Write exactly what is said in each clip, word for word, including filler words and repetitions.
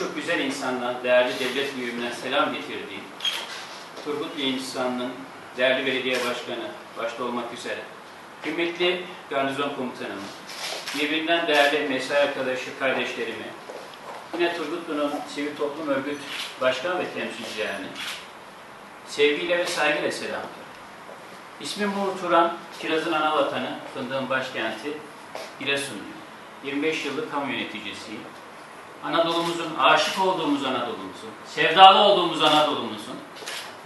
birçok güzel insandan, değerli devlet mühimine selam getirdiğim, Turgutlu insanının değerli belediye başkanı, başta olmak üzere, kıymetli garnizon komutanımı, birbirinden değerli mesai arkadaşı kardeşlerimi, yine Turgutlu'nun sivil toplum örgüt başkan ve temsilcilerini sevgiyle ve saygıyla selamlıyorum. İsmim Mihal Turan, Kiraz'ın ana vatanı, fındığın başkenti Giresun'luyum. yirmi beş yıllık kamu yöneticisiyim. Anadolu'muzun, aşık olduğumuz Anadolu'muzun, sevdalı olduğumuz Anadolu'muzun,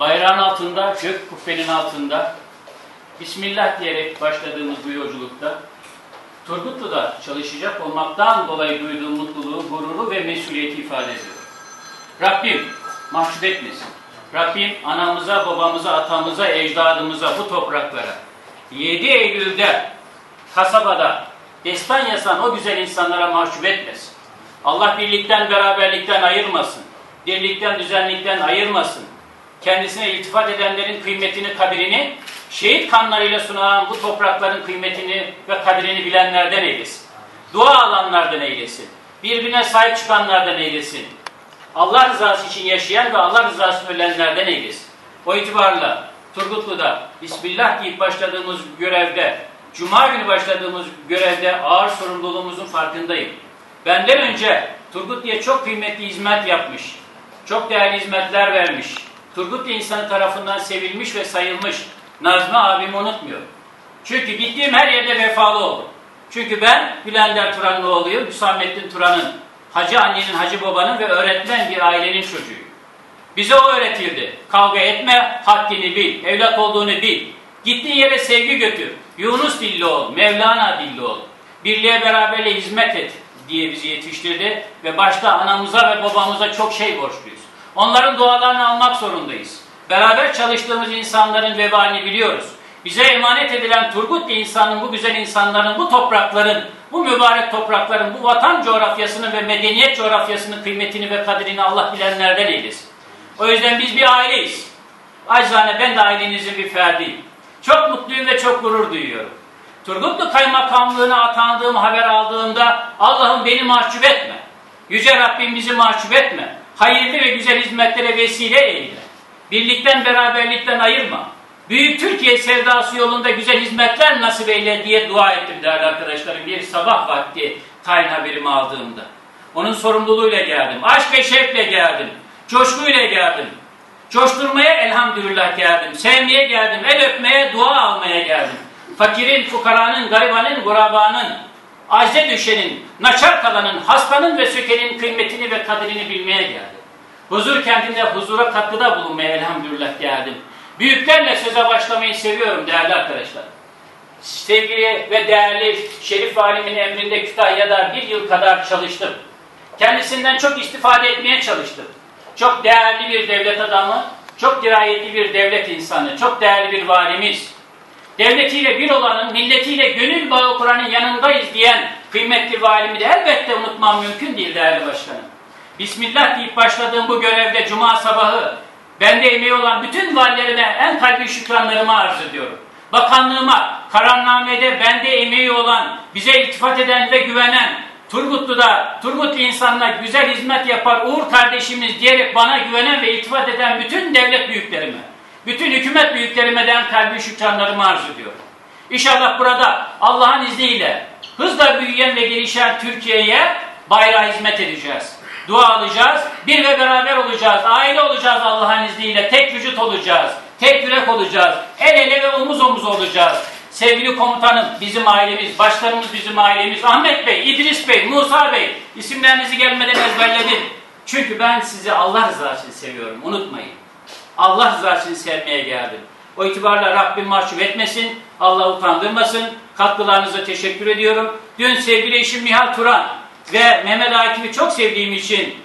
bayrağın altında, gök kubbenin altında, Bismillah diyerek başladığımız bu yolculukta, Turgutlu'da çalışacak olmaktan dolayı duyduğum mutluluğu, gururu ve mesuliyeti ifade ediyor. Rabbim mahcup etmesin. Rabbim anamıza, babamıza, atamıza, ecdadımıza, bu topraklara yedi Eylül'de kasabada destan yazan o güzel insanlara mahcup etmesin. Allah birlikten, beraberlikten ayırmasın. Dirlikten, düzenlikten ayırmasın. Kendisine iltifat edenlerin kıymetini, kadirini, şehit kanlarıyla sunan bu toprakların kıymetini ve kadirini bilenlerden eylesin. Dua alanlardan eylesin. Birbirine sahip çıkanlardan eylesin. Allah rızası için yaşayan ve Allah rızasını ölenlerden eylesin. O itibarla Turgutlu'da Bismillah deyip başladığımız görevde, Cuma günü başladığımız görevde ağır sorumluluğumuzun farkındayım. Benden önce Turgutlu'ya çok kıymetli hizmet yapmış, çok değerli hizmetler vermiş, Turgutlu insanı tarafından sevilmiş ve sayılmış Nazmi abimi unutmuyorum. Çünkü gittiğim her yerde vefalı oldum. Çünkü ben Bülender Turan'ın oğluyum, Hüsamettin Turan'ın, hacı annenin, hacı babanın ve öğretmen bir ailenin çocuğuyum. Bize o öğretildi. Kavga etme, haddini bil, evlat olduğunu bil. Gittiğin yere sevgi götür. Yunus dilli ol, Mevlana dilli ol. Birliğe, beraberliğe hizmet et diye bizi yetiştirdi ve başta anamıza ve babamıza çok şey borçluyuz. Onların dualarını almak zorundayız. Beraber çalıştığımız insanların vebalini biliyoruz. Bize emanet edilen Turgutlu insanın, bu güzel insanların, bu toprakların, bu mübarek toprakların, bu vatan coğrafyasının ve medeniyet coğrafyasının kıymetini ve kadrini Allah bilenlerden eylesin. O yüzden biz bir aileyiz. Acizane ben de ailenizin bir ferdiyim. Çok mutluyum ve çok gurur duyuyorum. Turgutlu Kaymakamlığı'na atandığım haber aldığımda Allah'ım beni mahcup etme. Yüce Rabbim bizi mahcup etme. Hayırlı ve güzel hizmetlere vesile eyle. Birlikten, beraberlikten ayırma. Büyük Türkiye sevdası yolunda güzel hizmetler nasip eyle diye dua ettim değerli arkadaşlarım. Bir sabah vakti tayin haberimi aldığımda. Onun sorumluluğuyla geldim. Aşk ve şevkle geldim. Coşkuyla geldim. Coşturmaya elhamdülillah geldim. Sevmeye geldim. El öpmeye, dua almaya geldim. Fakirin, fukaranın, garibanın, gurabanın, acze düşenin, naçar kalanın, hastanın ve sökenin kıymetini ve kadrini bilmeye geldim. Huzur kendinde huzura katkıda bulunmaya elhamdülillah geldim. Büyüklerle söze başlamayı seviyorum değerli arkadaşlar. Sevgili ve değerli Şerif Valim'in emrinde Kütahya'da bir yıl kadar çalıştım. Kendisinden çok istifade etmeye çalıştım. Çok değerli bir devlet adamı, çok dirayetli bir devlet insanı, çok değerli bir valimiz. Devletiyle bir olanın, milletiyle gönül bağı kuranın yanındayız diyen kıymetli valimi de elbette unutmam mümkün değil değerli başkanım. Bismillah deyip başladığım bu görevde Cuma sabahı bende emeği olan bütün valilerime en kalbi şükranlarımı arz ediyorum. Bakanlığıma, kararnamede bende emeği olan, bize iltifat eden ve güvenen, Turgutlu'da, Turgutlu insanına güzel hizmet yapar Uğur kardeşimiz diyerek bana güvenen ve iltifat eden bütün devlet büyüklerime, bütün hükümet büyüklerime de en kalbi şükranlarımı arz ediyorum. İnşallah burada Allah'ın izniyle hızla büyüyen ve gelişen Türkiye'ye bayrağa hizmet edeceğiz. Dua alacağız, bir ve beraber olacağız, aile olacağız Allah'ın izniyle, tek vücut olacağız, tek yürek olacağız, el ele ve omuz omuz olacağız. Sevgili komutanım bizim ailemiz, başlarımız bizim ailemiz, Ahmet Bey, İdris Bey, Musa Bey, isimlerinizi gelmeden ezberledim. Çünkü ben sizi Allah rızası için seviyorum, unutmayın. Allah rızası için sevmeye geldim. O itibarla Rabbim mahcup etmesin, Allah utandırmasın, katkılarınıza teşekkür ediyorum. Dün sevgili eşim Mihal Turan ve Mehmet Akif'i çok sevdiğim için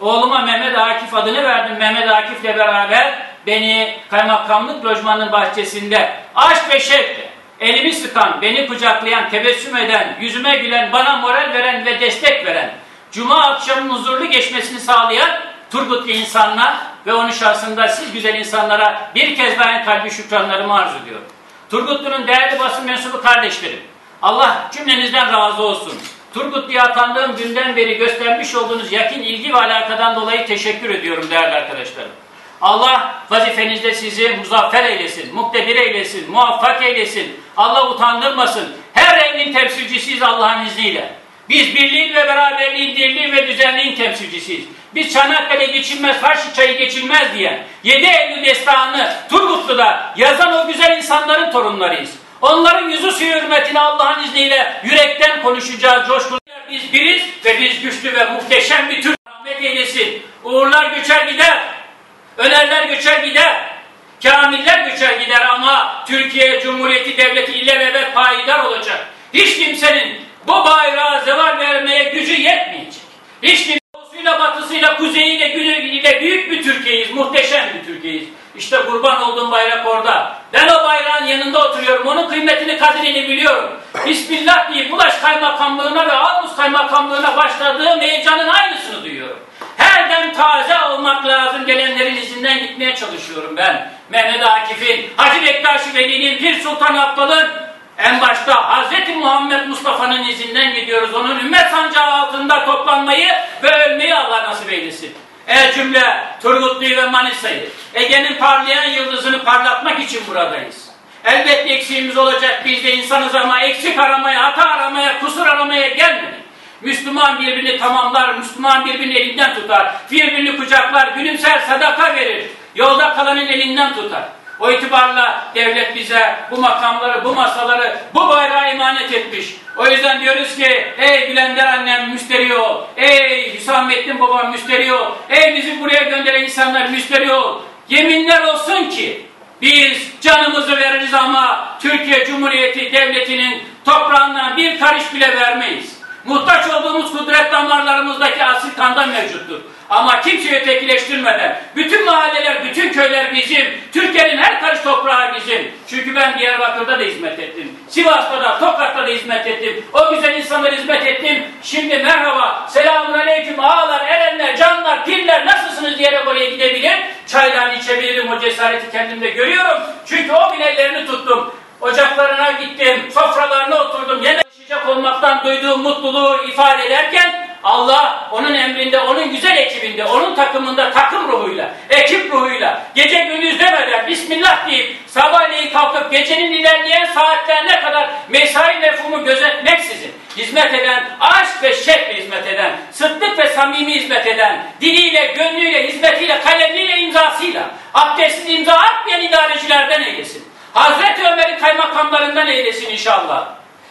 oğluma Mehmet Akif adını verdim. Mehmet Akif'le beraber beni kaymakamlık lojmanının bahçesinde aşk ve şevkle elimi sıkan, beni kucaklayan, tebessüm eden, yüzüme gülen, bana moral veren ve destek veren, Cuma akşamının huzurlu geçmesini sağlayan Turgutlu insanlar ve onun şahsında siz güzel insanlara bir kez daha en kalbi şükranlarımı arz ediyorum. Turgutlu'nun değerli basın mensubu kardeşlerim, Allah cümlenizden razı olsun. Turgutlu'ya atandığım günden beri göstermiş olduğunuz yakın ilgi ve alakadan dolayı teşekkür ediyorum değerli arkadaşlarım. Allah vazifenizde sizi muzaffer eylesin, muktedir eylesin, muvaffak eylesin. Allah utandırmasın. Her rengin temsilcisiyiz Allah'ın izniyle. Biz birliğin ve beraberliğin, dirliğin ve düzenliğin temsilcisiyiz. Biz Çanakkale geçilmez, Harşi Çayı geçilmez diyen yedi Eylül destanını Turgutlu'da yazan o güzel insanların torunlarıyız. Onların yüzü suyu hürmetine Allah'ın izniyle yürekten konuşacağız, coşkunlar biz biriz ve biz güçlü ve muhteşem bir Türk. Rahmet eylesin. Uğurlar göçer gider, önerler göçer gider, kamiller göçer gider ama Türkiye Cumhuriyeti Devleti ilelebet payidar olacak. Hiç kimsenin bu bayrağa zeval vermeye gücü yetmeyecek. Hiç kimsenin doğusuyla, batısıyla, kuzeyiyle, güneyiyle büyük bir Türkiye'yiz, muhteşem bir Türkiye'yiz. İşte kurban olduğum bayrak orada. Ben o bayrağın yanında oturuyorum. Onun kıymetini, kadrini biliyorum. Bismillah deyip Ulaş Kaymakamlığına ve Ağustos Kaymakamlığına başladığım heyecanın aynısını duyuyorum. Her dem taze olmak lazım. Gelenlerin izinden gitmeye çalışıyorum ben. Mehmet Akif'in, Hacı Bektaş-ı Veli'nin, Pir Sultan Abdal'ın, en başta Hazreti Muhammed Mustafa'nın izinden gidiyoruz. Onun ümmet sancağı altında toplanmayı ve ölmeyi Allah nasip eylesin. El cümle Turgutlu'yu ve Manisa'yı, Ege'nin parlayan yıldızını parlatmak için buradayız. Elbette eksiğimiz olacak, biz de insanız ama eksik aramaya, hata aramaya, kusur aramaya gelmedik. Müslüman birbirini tamamlar, Müslüman birbirini elinden tutar, birbirini kucaklar, gülümser, sadaka verir, yolda kalanın elinden tutar. O itibarla devlet bize bu makamları, bu masaları, bu bayrağı emanet etmiş. O yüzden diyoruz ki, ey Gülender annem müşteri ol, ey Hüsamettin babam müşteri ol, ey bizi buraya gönderen insanlar müşteri ol. Yeminler olsun ki biz canımızı veririz ama Türkiye Cumhuriyeti Devleti'nin toprağından bir karış bile vermeyiz. Muhtaç olduğumuz kudret damarlarımızdaki asil kandan mevcuttur. Ama kimseyi ötekileştirmeden, bütün mahalleler, bütün köyler bizim, Türkiye'nin her karış toprağı bizim. Çünkü ben Diyarbakır'da da hizmet ettim, Sivas'ta da, Tokat'ta da hizmet ettim, o güzel insanlara hizmet ettim. Şimdi merhaba, selamun aleyküm, ağalar, erenler, canlar, pirler, nasılsınız diyerek oraya gidebilir, çaylarını içebilirim, o cesareti kendimde görüyorum. Çünkü o bileklerini tuttum, ocaklarına gittim, sofralarına oturdum, yemek yiyecek olmaktan duyduğum mutluluğu ifade ederken, Allah onun emrinde, onun güzel ekibinde, onun takımında takım ruhuyla, ekip ruhuyla, gece gündüz demeden Bismillah deyip sabahleyin kalkıp gecenin ilerleyen saatlerine kadar mesai mefhumu gözetmeksizin hizmet eden, aşk ve şevkle hizmet eden, sıddık ve samimi hizmet eden, diliyle, gönlüyle, hizmetiyle, kalemiyle, imzasıyla, abdestsiz imza atmayan idarecilerden eylesin. Hazreti Ömer'in kaymakamlarından eylesin inşallah.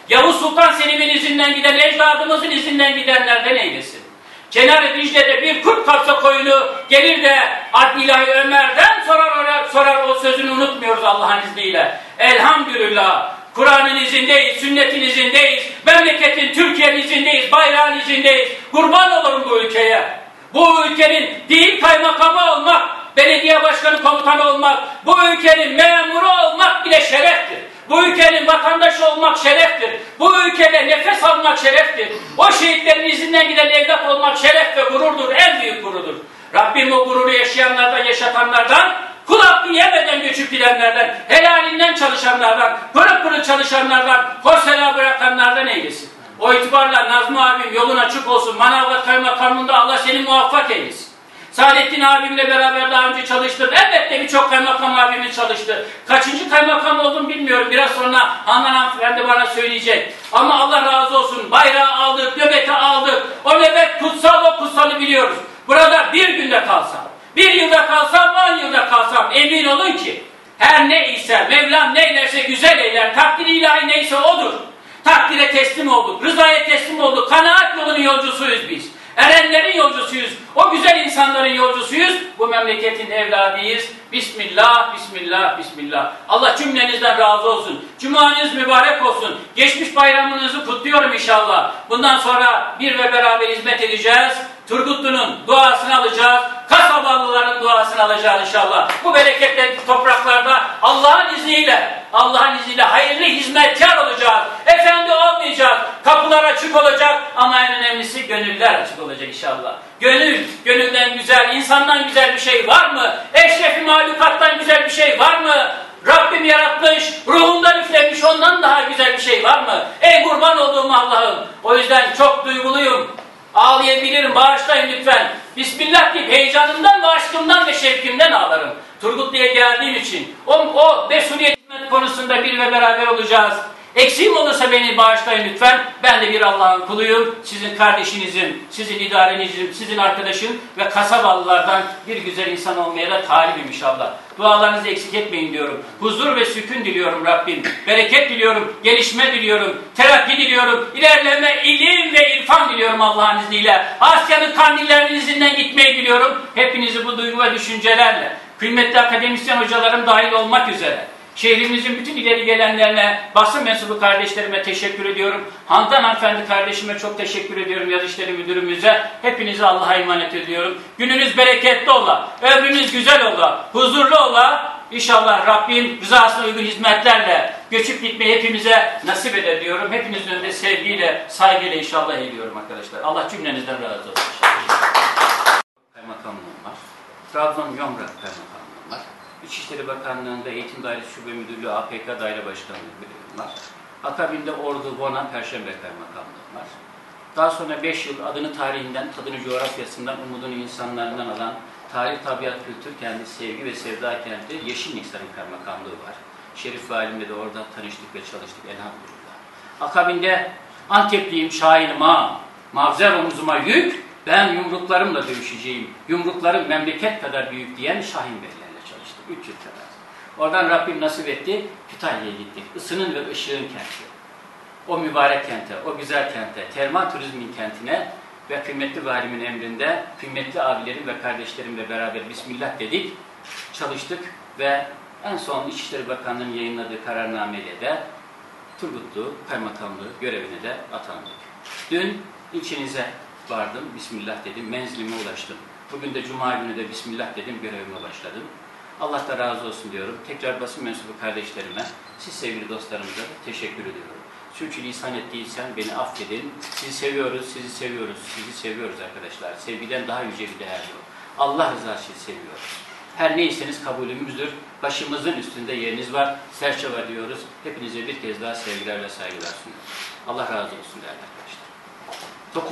Yavuz Sultan Selim'in izinden giden, ecdadımızın izinden gidenlerden eylesin. Kenar-ı Dicle'de bir kurt kapsa koyunu gelir de Ad-İlahi Ömer'den sorar, sorar o sözünü unutmuyoruz Allah'ın izniyle. Elhamdülillah, Kur'an'ın izindeyiz, sünnetin izindeyiz, memleketin, Türkiye'nin izindeyiz, bayrağın izindeyiz. Kurban olurum bu ülkeye. Bu ülkenin değil kaymakamı olmak, belediye başkanı komutanı olmak, bu ülkenin memuru olmak bile şereftir. Bu ülkenin vatandaşı olmak şereftir. Bu ülkede nefes almak şereftir. O şehitlerin izinden giden evlat olmak şeref ve gururdur. En büyük gururdur. Rabbim o gururu yaşayanlardan, yaşatanlardan, kul hakkı yemeden göçüp gidenlerden, helalinden çalışanlardan, pırıl pırıl çalışanlardan, hoşsela bırakanlardan eylesin. O itibarla Nazmi abim yolun açık olsun. Manavgat Kaymakamlığı'nda Allah seni muvaffak eylesin. Saadettin abimle beraber daha önce çalıştım. Elbette birçok kaymakam abimiz çalıştı. Kaçıncı kaymakam oldum bilmiyorum. Biraz sonra Handan hanımefendi bana söyleyecek. Ama Allah razı olsun. Bayrağı aldık, nöbeti aldık. O nöbet kutsal, o kutsalı biliyoruz. Burada bir günde kalsam, bir yılda kalsam, on yılda kalsam emin olun ki her ne ise, Mevlam ne ilerse güzel eyler. Takdir-i ilahi neyse odur. Takdire teslim olduk, rızaya teslim olduk. Kanaat yolunun yolcusuyuz biz. Erenlerin yolcusuyuz, o güzel insanların yolcusuyuz, bu memleketin evladıyız. Bismillah, bismillah, bismillah. Allah cümlenizden razı olsun. Cumanız mübarek olsun. Geçmiş bayramınızı kutluyorum inşallah. Bundan sonra bir ve beraber hizmet edeceğiz. Turgutlu'nun duasını alacağız. Kasabalıların duasını alacağız inşallah. Bu bereketli topraklarda Allah'ın izniyle, Allah'ın izniyle hayırlı hizmetkar olacağız. Efendi olmayacağız. Kapılar açık olacak ama en önemlisi gönüller açık olacak inşallah. Gönül, gönülden güzel, insandan güzel bir şey var mı? Eşrefi mahlukattan güzel bir şey var mı? Rabbim yaratmış, ruhundan üflemiş, ondan daha güzel bir şey var mı? Ey kurban olduğum olma Allah'ım. O yüzden çok duyguluyum. Ağlayabilirim, bağışlayın lütfen. Bismillah deyip heyecanımdan ve aşkımdan ve şevkimden ağlarım. Turgutlu'ya geldiğim için o, o mesuliyet konusunda bir ve beraber olacağız. Eksiğim olursa beni bağışlayın lütfen. Ben de bir Allah'ın kuluyum. Sizin kardeşinizim, sizin idarenizim, sizin arkadaşım ve kasabalılardan bir güzel insan olmaya da talibim inşallah. Dualarınızı eksik etmeyin diyorum. Huzur ve sükun diliyorum Rabbim. Bereket diliyorum, gelişme diliyorum, terakki diliyorum, ilerleme, ilim ve irfan diliyorum Allah'ın izniyle. Asya'nın kandillerinin izinden gitmeyi diliyorum. Hepinizi bu duygu ve düşüncelerle, kıymetli akademisyen hocalarım dahil olmak üzere, şehrimizin bütün ileri gelenlerine, basın mensubu kardeşlerime teşekkür ediyorum. Handan hanımefendi kardeşime çok teşekkür ediyorum, Yazı İşleri Müdürümüze. Hepinizi Allah'a emanet ediyorum. Gününüz bereketli ola, ömrünüz güzel ola, huzurlu ola. İnşallah Rabbim rızasına uygun hizmetlerle göçüp gitmeyi hepimize nasip eder diyorum. Hepinizin önünde sevgiyle, saygıyla inşallah ediyorum arkadaşlar. Allah cümlenizden razı olsun inşallah. Kaymakamlığım var. Trabzon-Yomra Kaymakamlığım var. İçişleri Bakanlığı'nda Eğitim Dairesi Şube Müdürlüğü, A P K Daire Başkanlığı görevim var. Akabinde Ordu, Bona, Perşembe Kaymakamlığım var. Daha sonra beş yıl adını tarihinden, tadını coğrafyasından, umudunu insanlarından alan Tarih, Tabiat, Kültür Kendi, Sevgi ve Sevda Kendi, Yeşilniksar'ın Kaymakamlığı var. Şerif Valim'le de orada tanıştık ve çalıştık elhamdülillah. Akabinde Antepliyim, şahinim ha, mavzer omuzuma yük, ben yumruklarımla dövüşeceğim, yumruklarım memleket kadar büyük diyen Şahin Bey. Üç yıl kadar. Oradan Rabbim nasip etti, Kütahya'ya gittik. Isının ve ışığın kenti. O mübarek kente, o güzel kente, termal turizmin kentine ve kıymetli valimin emrinde, kıymetli abilerim ve kardeşlerimle beraber Bismillah dedik, çalıştık ve en son İçişleri Bakanlığı'nın yayınladığı kararnameyle de Turgutlu Kaymakamlığı görevine de atandık. Dün ilçenize vardım, Bismillah dedim, menzilime ulaştım. Bugün de Cuma günü de Bismillah dedim, görevime başladım. Allah da razı olsun diyorum. Tekrar basın mensubu kardeşlerime, siz sevgili dostlarımıza teşekkür ediyorum. Sürçülisan ettiysem beni affedin. Sizi seviyoruz, sizi seviyoruz, sizi seviyoruz arkadaşlar. Sevgiden daha yüce bir değer yok. Allah rızası için seviyoruz. Her neyseniz kabulümüzdür. Başımızın üstünde yeriniz var. Serçe var diyoruz. Hepinize bir kez daha sevgiler ve saygılar sunuyoruz. Allah razı olsun değerli arkadaşlar. Toplantı